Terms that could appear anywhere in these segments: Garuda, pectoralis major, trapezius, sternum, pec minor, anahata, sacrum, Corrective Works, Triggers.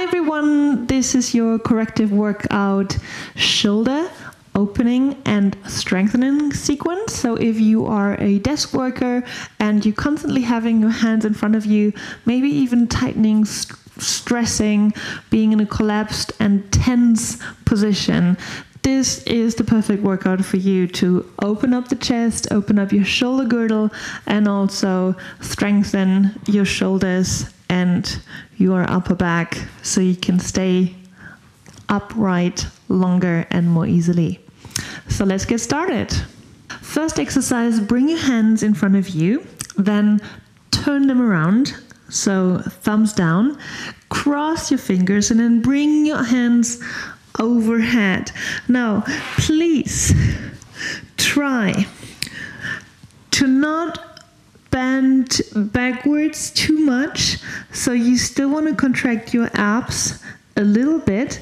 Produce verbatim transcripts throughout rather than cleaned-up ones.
Hi everyone, this is your corrective workout shoulder opening and strengthening sequence. So if you are a desk worker and you're constantly having your hands in front of you, maybe even tightening, st stressing, being in a collapsed and tense position, this is the perfect workout for you to open up the chest, open up your shoulder girdle, and also strengthen your shoulders and your upper back so you can stay upright longer and more easily. So let's get started. First exercise, bring your hands in front of you, then turn them around. So thumbs down, cross your fingers, and then bring your hands overhead. Now, please try to not bend backwards too much. So you still want to contract your abs a little bit,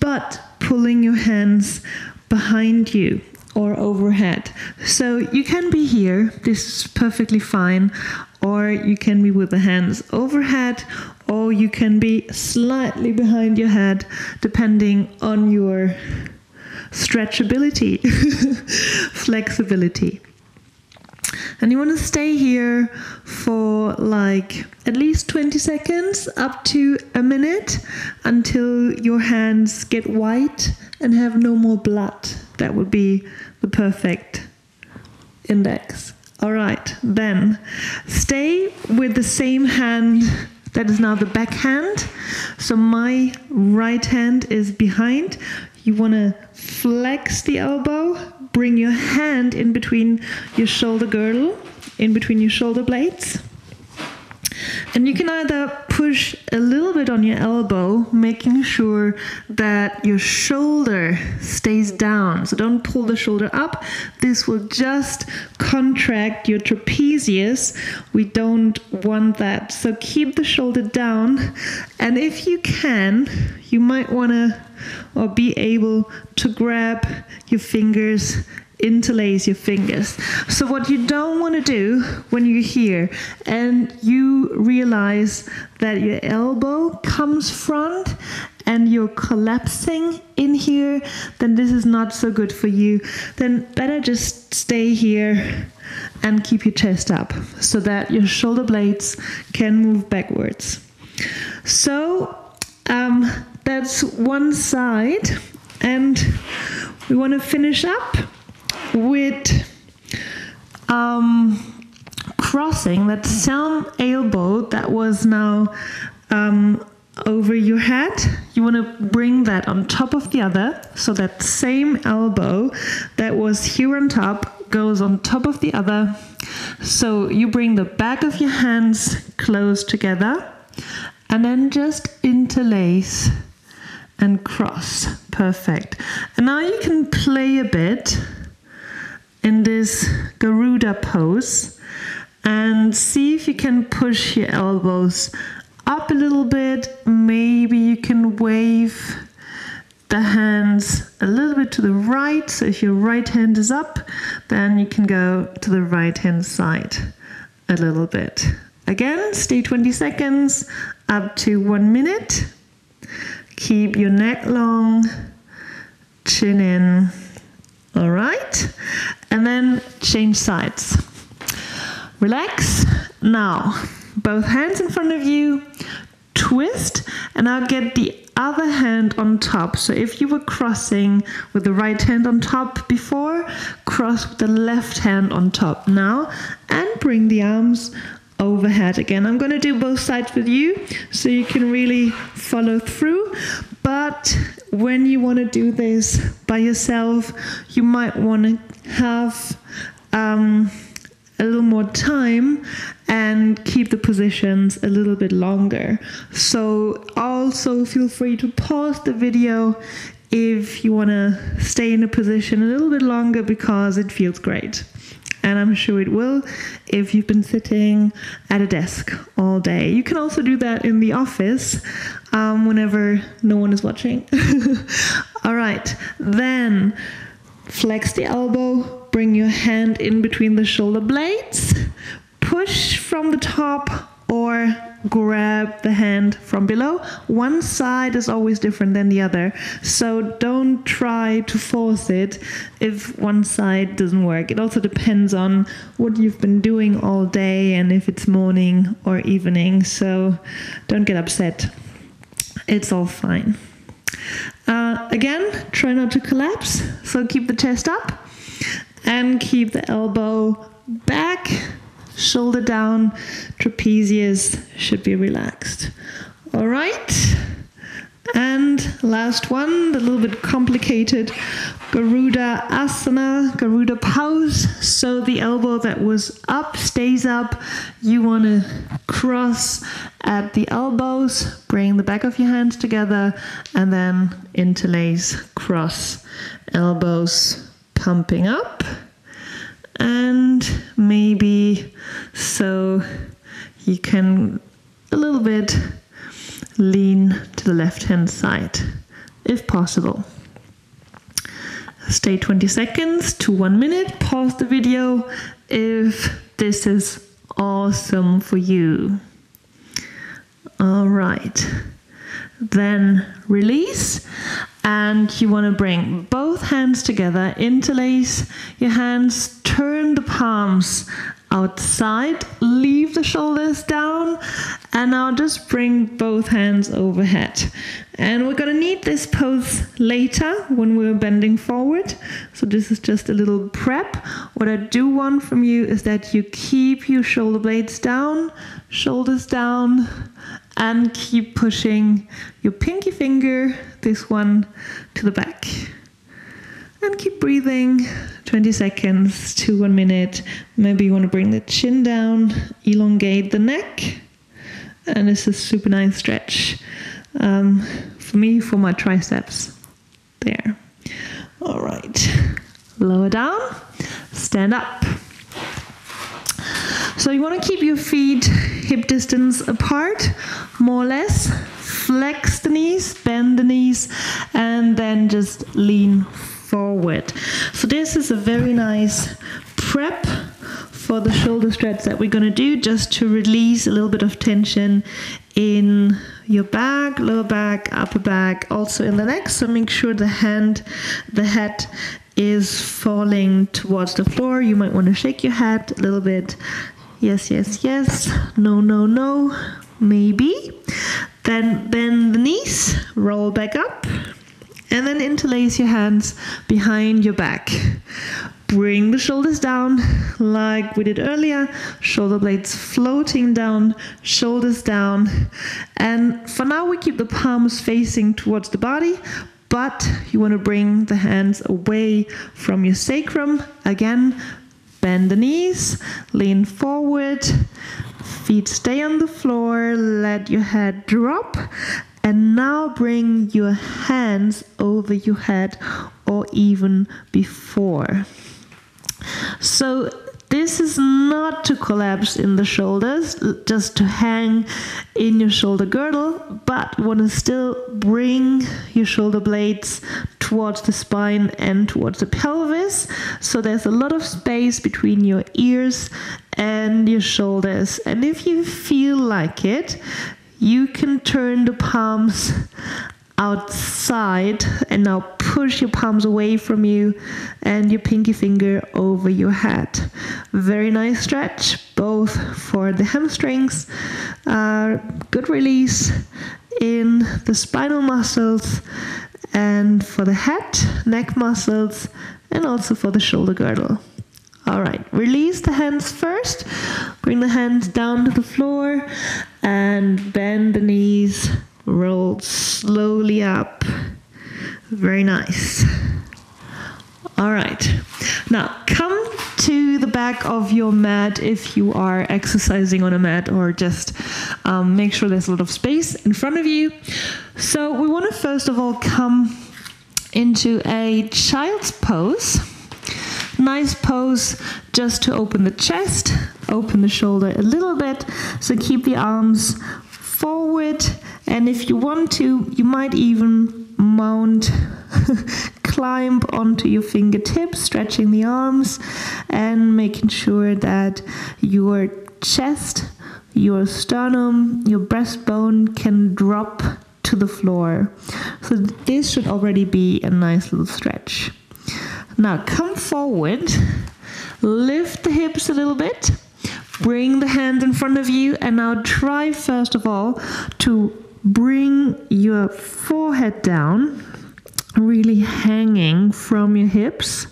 but pulling your hands behind you or overhead. So you can be here, this is perfectly fine, or you can be with the hands overhead, or you can be slightly behind your head, depending on your stretchability, flexibility. And you want to stay here for like at least twenty seconds up to a minute until your hands get white and have no more blood. That would be the perfect index. All right, then stay with the same hand that is now the back hand. So my right hand is behind. You want to flex the elbow, bring your hand in between your shoulder girdle, in between your shoulder blades. And you can either push a little bit on your elbow, making sure that your shoulder stays down. So don't pull the shoulder up. This will just contract your trapezius. We don't want that. So keep the shoulder down. And if you can, you might want to or be able to grab your fingers, interlace your fingers. So what you don't want to do when you're here and you realize that your elbow comes front and you're collapsing in here, then this is not so good for you. Then better just stay here and keep your chest up so that your shoulder blades can move backwards. So um, that's one side, and we want to finish up with um, crossing that same elbow that was now um, over your head. You want to bring that on top of the other, so that same elbow that was here on top goes on top of the other. So you bring the back of your hands close together and then just interlace and cross. Perfect. And now you can play a bit in this Garuda pose and see if you can push your elbows up a little bit. Maybe you can wave the hands a little bit to the right. So if your right hand is up, then you can go to the right hand side a little bit. Again, stay twenty seconds up to one minute. Keep your neck long, chin in. All right, and then change sides. Relax. Now, both hands in front of you, twist, and I'll get the other hand on top. So if you were crossing with the right hand on top before, cross with the left hand on top now, and bring the arms overhead again. I'm gonna do both sides with you so you can really follow through. But when you want to do this by yourself, you might want to have um, a little more time and keep the positions a little bit longer. So also feel free to pause the video if you want to stay in a position a little bit longer, because it feels great. And I'm sure it will if you've been sitting at a desk all day. You can also do that in the office um, whenever no one is watching. All right, then flex the elbow, bring your hand in between the shoulder blades, push from the top or grab the hand from below. One side is always different than the other, so don't try to force it if one side doesn't work. It also depends on what you've been doing all day and if it's morning or evening, so don't get upset. It's all fine. Uh, again, try not to collapse, so keep the chest up and keep the elbow back. Shoulder down, trapezius should be relaxed. All right. And last one, the little bit complicated Garuda asana, Garuda pose. So the elbow that was up stays up. You want to cross at the elbows, bring the back of your hands together, and then interlace, cross, elbows pumping up. And maybe so you can a little bit lean to the left hand side if possible. Stay twenty seconds to one minute. Pause the video if this is awesome for you. All right, then release. And you want to bring both hands together, interlace your hands, turn the palms outside, leave the shoulders down, and now just bring both hands overhead. And we're going to need this pose later when we're bending forward, so this is just a little prep. What I do want from you is that you keep your shoulder blades down, shoulders down, and keep pushing your pinky finger, this one, to the back. And keep breathing, twenty seconds to one minute. Maybe you want to bring the chin down, elongate the neck. And this is a super nice stretch um, for me, for my triceps. There. All right. Lower down, stand up. So you want to keep your feet hip distance apart, more or less. Flex the knees, bend the knees, and then just lean forward. So this is a very nice prep for the shoulder stretch that we're going to do, just to release a little bit of tension in your back, lower back, upper back, also in the neck. So make sure the hand, the head is falling towards the floor. You might want to shake your head a little bit. Yes, yes, yes. No, no, no. Maybe. Then bend the knees, roll back up, and then interlace your hands behind your back. Bring the shoulders down like we did earlier, shoulder blades floating down, shoulders down. And for now we keep the palms facing towards the body, but you want to bring the hands away from your sacrum. Again, bend the knees, lean forward, feet stay on the floor, let your head drop. And now bring your hands over your head or even before. So this is not to collapse in the shoulders, just to hang in your shoulder girdle, but want to still bring your shoulder blades towards the spine and towards the pelvis. So there's a lot of space between your ears and your shoulders. And if you feel like it, you can turn the palms outside and now push your palms away from you and your pinky finger over your head. Very nice stretch, both for the hamstrings, uh, good release in the spinal muscles and for the head, neck muscles, and also for the shoulder girdle. All right, release the hands first, bring the hands down to the floor and bend the knees, roll slowly up. Very nice. All right, now come to the back of your mat if you are exercising on a mat, or just um, make sure there's a lot of space in front of you. So we want to first of all come into a child's pose. Nice pose just to open the chest, open the shoulder a little bit. So keep the arms forward, and if you want to, you might even mount, climb onto your fingertips, stretching the arms and making sure that your chest, your sternum, your breastbone can drop to the floor. So this should already be a nice little stretch. Now come forward, lift the hips a little bit, bring the hands in front of you, and now try first of all to bring your forehead down, really hanging from your hips.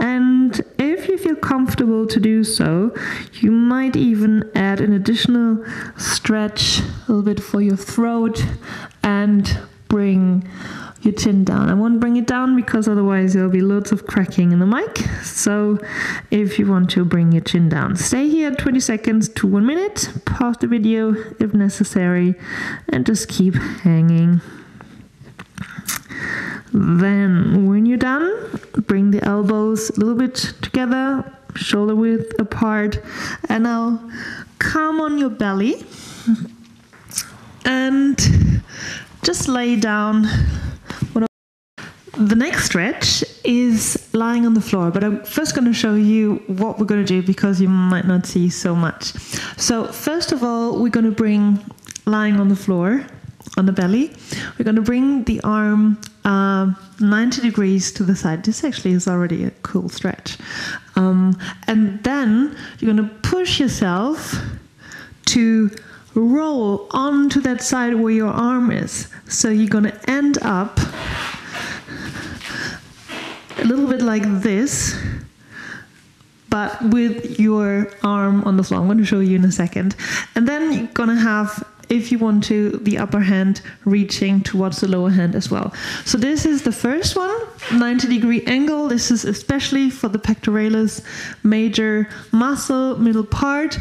And if you feel comfortable to do so, you might even add an additional stretch a little bit for your throat and bring your chin down. I won't bring it down because otherwise there'll be lots of cracking in the mic. So if you want to bring your chin down, stay here twenty seconds to one minute, pause the video if necessary, and just keep hanging. Then when you're done, bring the elbows a little bit together, shoulder width apart, and now come on your belly and just lay down. The next stretch is lying on the floor, but I'm first going to show you what we're going to do because you might not see so much. So first of all, we're going to bring lying on the floor, on the belly, we're going to bring the arm uh, ninety degrees to the side. This actually is already a cool stretch. Um, and then you're going to push yourself to roll onto that side where your arm is. So you're going to end up a little bit like this, but with your arm on the floor. I'm going to show you in a second. And then you're going to have, if you want to, the upper hand reaching towards the lower hand as well. So this is the first one, ninety degree angle. This is especially for the pectoralis major muscle, middle part.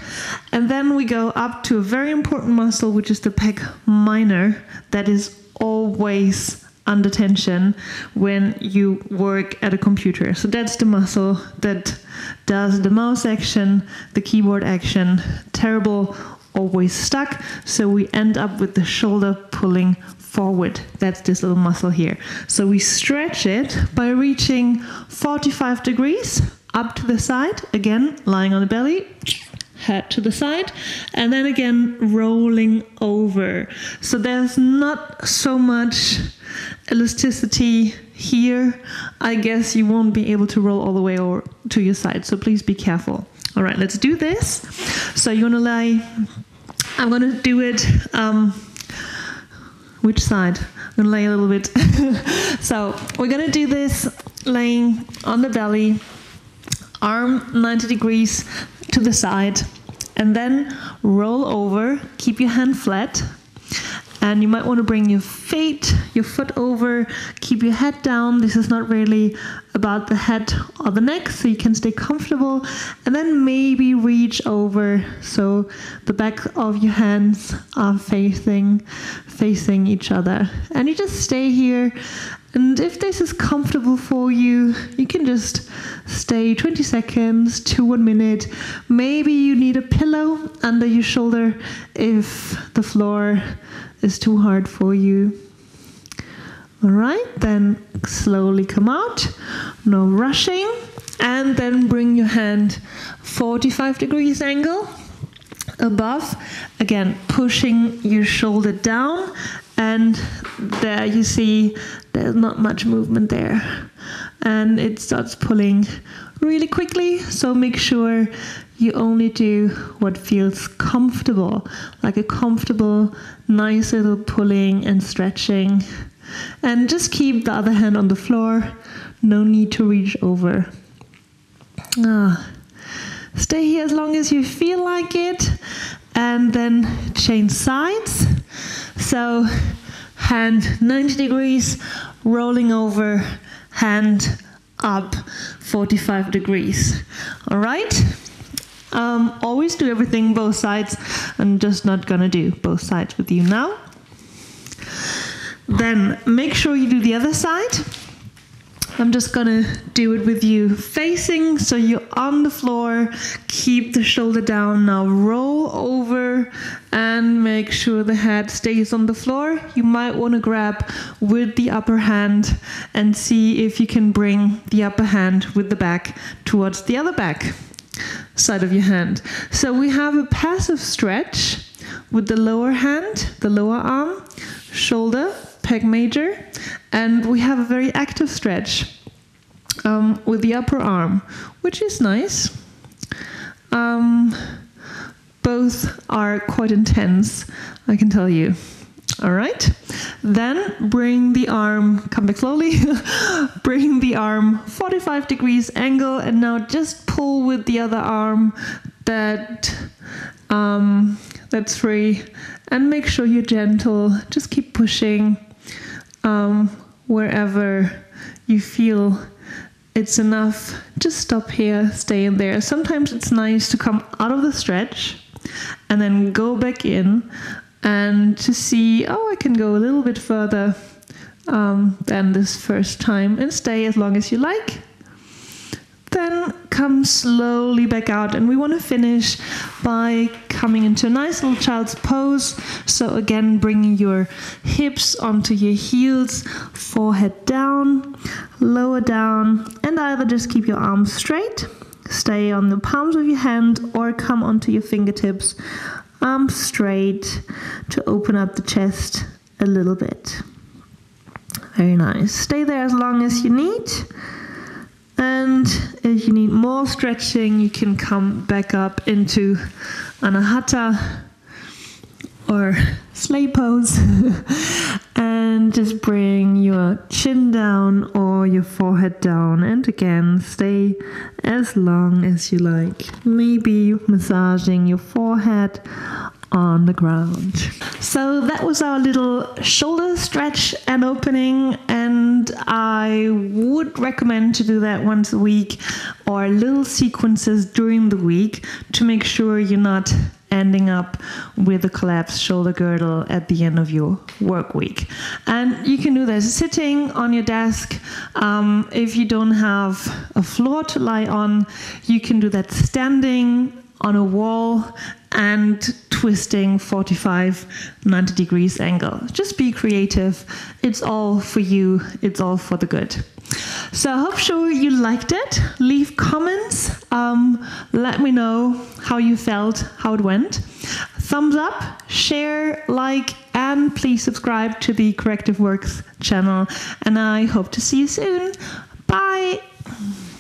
And then we go up to a very important muscle, which is the pec minor, that is always under tension when you work at a computer. So that's the muscle that does the mouse action, the keyboard action, terrible, always stuck, so we end up with the shoulder pulling forward. That's this little muscle here. So we stretch it by reaching forty-five degrees up to the side, again lying on the belly, head to the side, and then again rolling over. So there's not so much elasticity here. I guess you won't be able to roll all the way over to your side, so please be careful. All right, let's do this. So you want to lay, I'm going to do it, um, which side? I'm going to lay a little bit. So we're going to do this laying on the belly, arm ninety degrees to the side, and then roll over, keep your hand flat. And you might want to bring your feet, your foot over, keep your head down. This is not really about the head or the neck, so you can stay comfortable. And then maybe reach over, so the back of your hands are facing, facing each other. And you just stay here. And if this is comfortable for you, you can just stay twenty seconds to one minute. Maybe you need a pillow under your shoulder if the floor is too hard for you. All right, then slowly come out, no rushing. And then bring your hand forty-five degrees angle above. Again, pushing your shoulder down. And there you see there's not much movement there. And it starts pulling really quickly. So make sure you only do what feels comfortable, like a comfortable, nice little pulling and stretching. And just keep the other hand on the floor. No need to reach over. Ah. Stay here as long as you feel like it. And then change sides. So hand ninety degrees, rolling over, hand up forty-five degrees. All right. Um, always do everything both sides. I'm just not going to do both sides with you now. Then make sure you do the other side. I'm just going to do it with you facing, so you're on the floor, keep the shoulder down. Now roll over and make sure the head stays on the floor. You might want to grab with the upper hand and see if you can bring the upper hand with the back towards the other back. side of your hand. So we have a passive stretch with the lower hand, the lower arm, shoulder, pec major, and we have a very active stretch um, with the upper arm, which is nice. Um, both are quite intense, I can tell you. All right, then bring the arm, come back slowly, bring the arm forty-five degrees angle, and now just pull with the other arm that, um, that's free, and make sure you're gentle, just keep pushing um, wherever you feel it's enough, just stop here, stay in there. Sometimes it's nice to come out of the stretch and then go back in, and to see, oh, I can go a little bit further um, than this first time, and stay as long as you like. Then come slowly back out, and we want to finish by coming into a nice little child's pose. So again, bringing your hips onto your heels, forehead down, lower down, and either just keep your arms straight, stay on the palms of your hand, or come onto your fingertips. Arms straight to open up the chest a little bit. Very nice. Stay there as long as you need. And if you need more stretching, you can come back up into anahata or sleigh pose and just bring your chin down or your forehead down, and again stay as long as you like, maybe massaging your forehead on the ground. So that was our little shoulder stretch and opening, and I would recommend to do that once a week or little sequences during the week to make sure you're not ending up with a collapsed shoulder girdle at the end of your work week. And you can do this sitting on your desk. Um, if you don't have a floor to lie on, you can do that standing on a wall and twisting forty-five, ninety degrees angle. Just be creative. It's all for you. It's all for the good. So I hope sure you liked it. Leave comments. Um, let me know how you felt, how it went. Thumbs up, share, like, and please subscribe to the Corrective Works channel. And I hope to see you soon. Bye.